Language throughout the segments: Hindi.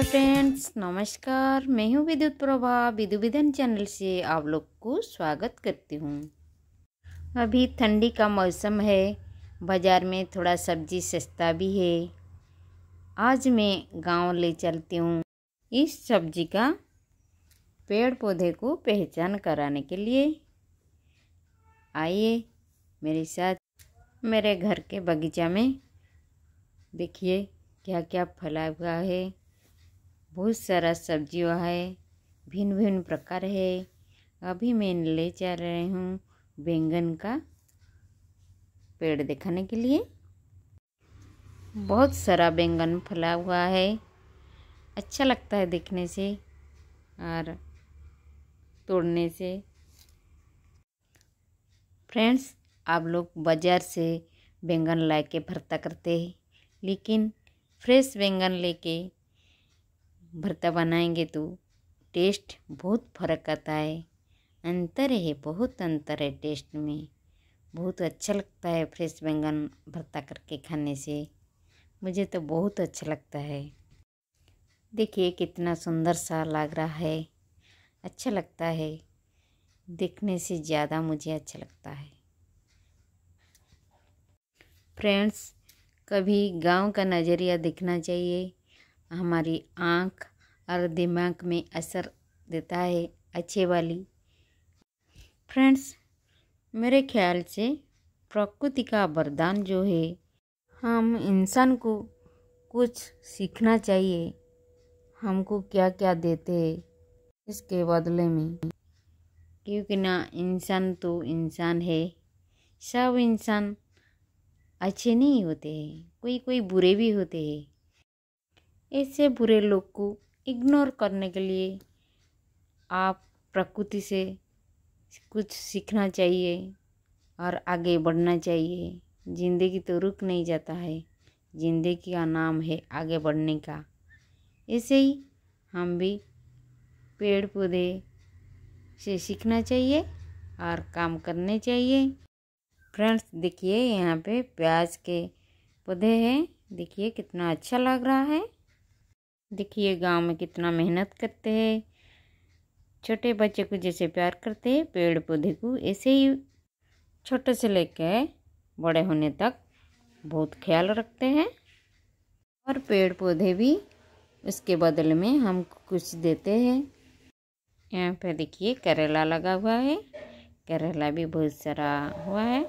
हेलो फ्रेंड्स, नमस्कार। मैं हूँ विद्युत प्रभा, बिदु बिधान चैनल से आप लोग को स्वागत करती हूँ। अभी ठंडी का मौसम है, बाज़ार में थोड़ा सब्जी सस्ता भी है। आज मैं गांव ले चलती हूँ इस सब्जी का पेड़ पौधे को पहचान कराने के लिए। आइए मेरे साथ मेरे घर के बगीचा में देखिए क्या क्या फैला हुआ है। बहुत सारा सब्जियां है, भिन्न भिन्न प्रकार है। अभी मैं ले जा रही हूँ बैंगन का पेड़ दिखाने के लिए। बहुत सारा बैंगन फैला हुआ है, अच्छा लगता है देखने से और तोड़ने से। फ्रेंड्स, आप लोग बाज़ार से बैंगन लाके भरता करते हैं, लेकिन फ्रेश बैंगन लेके भरता बनाएंगे तो टेस्ट बहुत फ़र्क आता है। अंतर है, बहुत अंतर है टेस्ट में। बहुत अच्छा लगता है फ्रेश बैंगन भरता करके खाने से, मुझे तो बहुत अच्छा लगता है। देखिए कितना सुंदर सा लग रहा है, अच्छा लगता है देखने से ज़्यादा मुझे अच्छा लगता है। फ्रेंड्स, कभी गांव का नज़रिया देखना चाहिए, हमारी आँख और दिमाग में असर देता है अच्छे वाली। फ्रेंड्स, मेरे ख्याल से प्रकृति का वरदान जो है, हम इंसान को कुछ सीखना चाहिए, हमको क्या क्या देते हैं इसके बदले में। क्योंकि ना इंसान तो इंसान है, सब इंसान अच्छे नहीं होते हैं, कोई कोई बुरे भी होते हैं। ऐसे बुरे लोग को इग्नोर करने के लिए आप प्रकृति से कुछ सीखना चाहिए और आगे बढ़ना चाहिए। ज़िंदगी तो रुक नहीं जाता है, ज़िंदगी का नाम है आगे बढ़ने का। ऐसे ही हम भी पेड़ पौधे से सीखना चाहिए और काम करने चाहिए। फ्रेंड्स, देखिए यहाँ पे प्याज के पौधे हैं, देखिए कितना अच्छा लग रहा है। देखिए गांव में कितना मेहनत करते हैं, छोटे बच्चे को जैसे प्यार करते हैं पेड़ पौधे को, ऐसे ही छोटे से लेकर बड़े होने तक बहुत ख्याल रखते हैं। और पेड़ पौधे भी उसके बदले में हमको कुछ देते हैं। यहाँ पे देखिए करेला लगा हुआ है, करेला भी बहुत सारा हुआ है।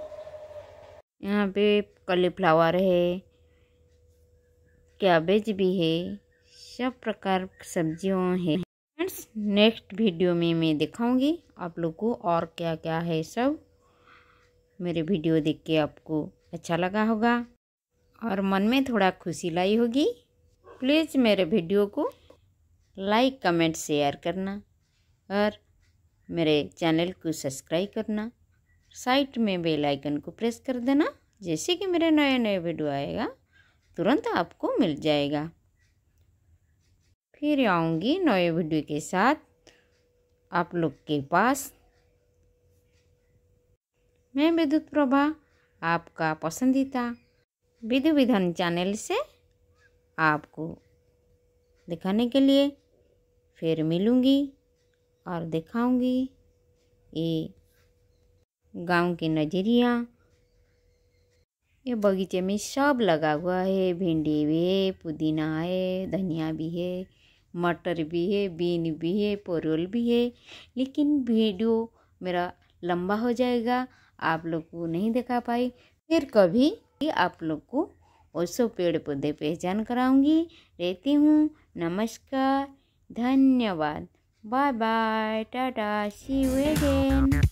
यहाँ पे कॉलीफ्लावर है, कैबेज भी है, सब प्रकार की सब्जियों है। फ्रेंड्स, नेक्स्ट वीडियो में मैं दिखाऊंगी आप लोग को और क्या क्या है सब। मेरे वीडियो देख के आपको अच्छा लगा होगा और मन में थोड़ा खुशी लाई होगी। प्लीज़ मेरे वीडियो को लाइक, कमेंट, शेयर करना और मेरे चैनल को सब्सक्राइब करना। साइड में बेल आइकन को प्रेस कर देना, जैसे कि मेरे नए नए वीडियो आएगा तुरंत आपको मिल जाएगा। फिर आऊँगी नए वीडियो के साथ आप लोग के पास। मैं विद्युत प्रभा, आपका पसंदीदा बिदु बिधान चैनल से आपको दिखाने के लिए फिर मिलूँगी और दिखाऊँगी ये गांव के नज़रिया। ये बगीचे में सब लगा हुआ है, भिंडी भी है, पुदीना है, धनिया भी है, मटर भी है, बीन भी है, परवल भी है। लेकिन वीडियो मेरा लंबा हो जाएगा, आप लोग को नहीं दिखा पाई। फिर कभी आप लोग को औसो पेड़ पौधे पहचान कराऊंगी। रहती हूँ, नमस्कार, धन्यवाद, bye bye, tata, see you again.